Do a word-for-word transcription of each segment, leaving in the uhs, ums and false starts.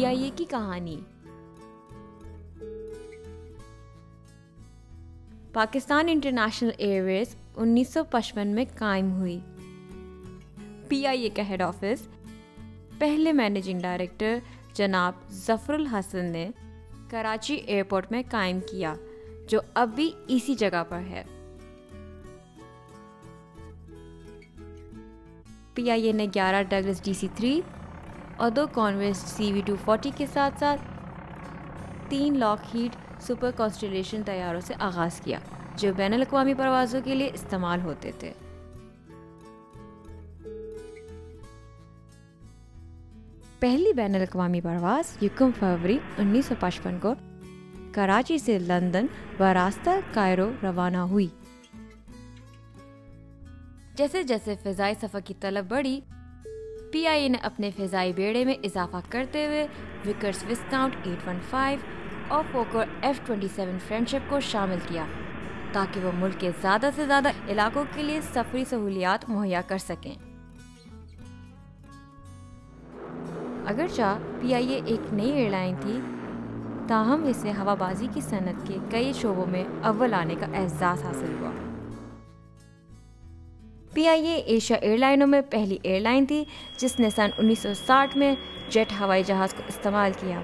सी आई ए की कहानी। Pakistan international Airways उन्नीस सौ पचपन में कायम हुई। पी आई ए का हेड ऑफिस पहले मैनेजिंग डायरेक्टर जनाब ज़फ़रुल हसन ने कराची एयरपोर्ट में कायम किया, जो अब भी इसी जगह पर है। पी आई ए ने ग्यारह डगलस डी सी थ्री और दो Convair C V two forty के साथ साथ तीन लॉकहीड सुपर कॉन्स्टेलेशन तैयारों से आगाज़ किया, जो बैनुल अक़वामी परवाज़ों के लिए इस्तेमाल होते थे। पहली बैनुल अक़वामी परवाज़ यकम फरवरी उन्नीस सौ पचपन को कराची से लंदन बरास्ता कायरो रवाना हुई। जैसे जैसे फ़िज़ाई सफ़र की तलब बढ़ी, पी आई ए ने अपने फ़िज़ाई बेड़े में इजाफा करते हुए विकर्स विस्काउंट आठ सौ पंद्रह और Fokker F twenty seven Friendship को शामिल किया, ताकि वो मुल्क के ज़्यादा से ज़्यादा इलाकों के लिए सफरी सहूलियात मुहैया कर सकें। अगरचा पी आई ए एक नई एयरलाइन थी, ताहम इसने हवाबाजी की सनत के कई शोबों में अव्वल आने का एहसास हासिल हुआ। पी आई ए एशिया एयरलाइनों में पहली एयरलाइन थी जिसने सन उन्नीस सौ साठ में जेट हवाई जहाज़ को इस्तेमाल किया।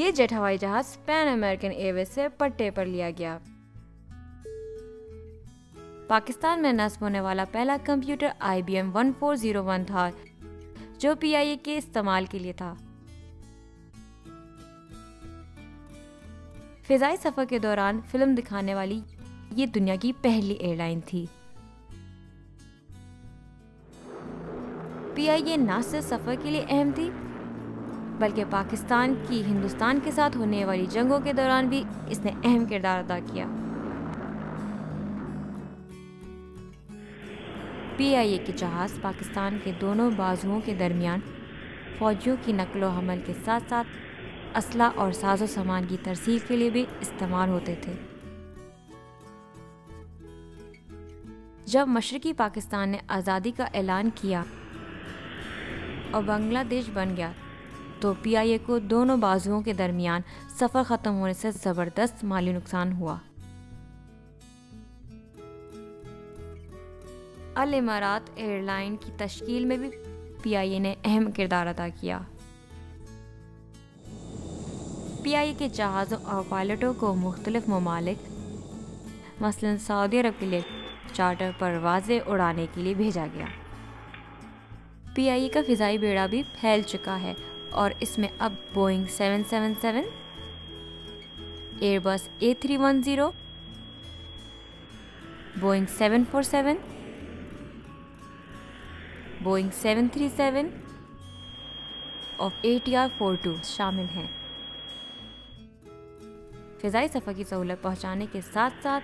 ये जेट हवाई जहाज़ पैन अमेरिकन एयरवेज से पट्टे पर लिया गया। पाकिस्तान में नस्ब होने वाला पहला कंप्यूटर आई बी एम चौदह सौ एक था, जो पी आई ए के इस्तेमाल के लिए था। फ़िज़ाई सफ़र के दौरान फिल्म दिखाने वाली ये दुनिया की पहली एयरलाइन थी। पी आई ए न सिर्फ सफ़र के लिए अहम थी, बल्कि पाकिस्तान की हिंदुस्तान के साथ होने वाली जंगों के दौरान भी इसने अहम किरदार अदा किया। पी आई ए के जहाज़ पाकिस्तान के दोनों बाजुओं के दरमियान फ़ौजियों की नकलो हमल के साथ साथ असला और साजो सामान की तरसील के लिए भी इस्तेमाल होते थे। जब मशरक़ी पाकिस्तान ने आज़ादी का ऐलान किया और बांग्लादेश बन गया, तो पी आई ए को दोनों बाजुओं के दरमियान सफ़र ख़त्म होने से ज़बरदस्त माली नुकसान हुआ। अल इमारात एयरलाइन की तश्कील में भी पी आई ए ने अहम किरदार अदा किया। पी आई ए के जहाज़ों और पायलटों को मुख्तलिफ ममालिक मसलन सऊदी अरब के लिए चार्टर परवाज़ें उड़ाने के लिए भेजा गया। पी आई ए का फ़िज़ाई बेड़ा भी फैल चुका है और इसमें अब Boeing seven seven seven, Airbus A three ten, Boeing seven four seven, Boeing seven three seven और A T R forty two शामिल हैं। फ़िज़ाई सफ़र की सहूलत पहुँचाने के साथ साथ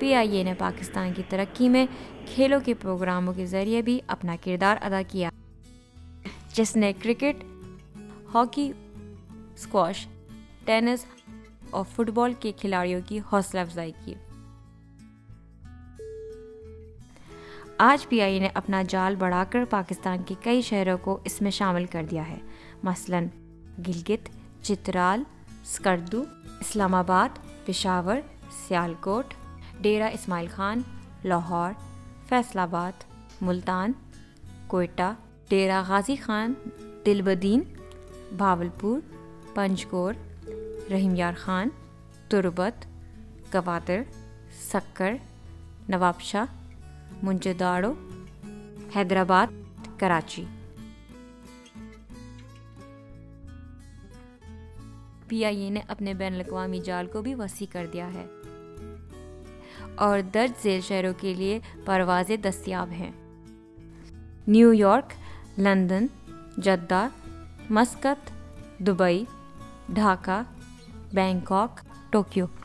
पी आई ए ने पाकिस्तान की तरक्की में खेलों के प्रोग्रामों के ज़रिए भी अपना किरदार अदा किया, जिसने क्रिकेट, हॉकी, स्क्वॉश, टेनिस और फुटबॉल के खिलाड़ियों की हौसला अफजाई की। आज पी आई ए ने अपना जाल बढ़ाकर पाकिस्तान के कई शहरों को इसमें शामिल कर दिया है, मसलन Gilgit, Chitral, Skardu, Islamabad, Peshawar, Sialkot, Dera Ismail Khan, Lahore, Faisalabad, Multan, Quetta, Dera Ghazi Khan, Dalbandin, Bahawalpur, Panjgur, Rahimyar Khan, Turbat, Gwadar, Sukkur, Nawabshah, Moenjodaro, Hyderabad, Karachi. P I A ने अपने बैनुल-अक़वामी जाल को भी वसी कर दिया है और दर्ज झेल शहरों के लिए परवाज़ें दस्तियाब हैं। New York, London, Jeddah, Muscat, Dubai, Dhaka, Bangkok, Tokyo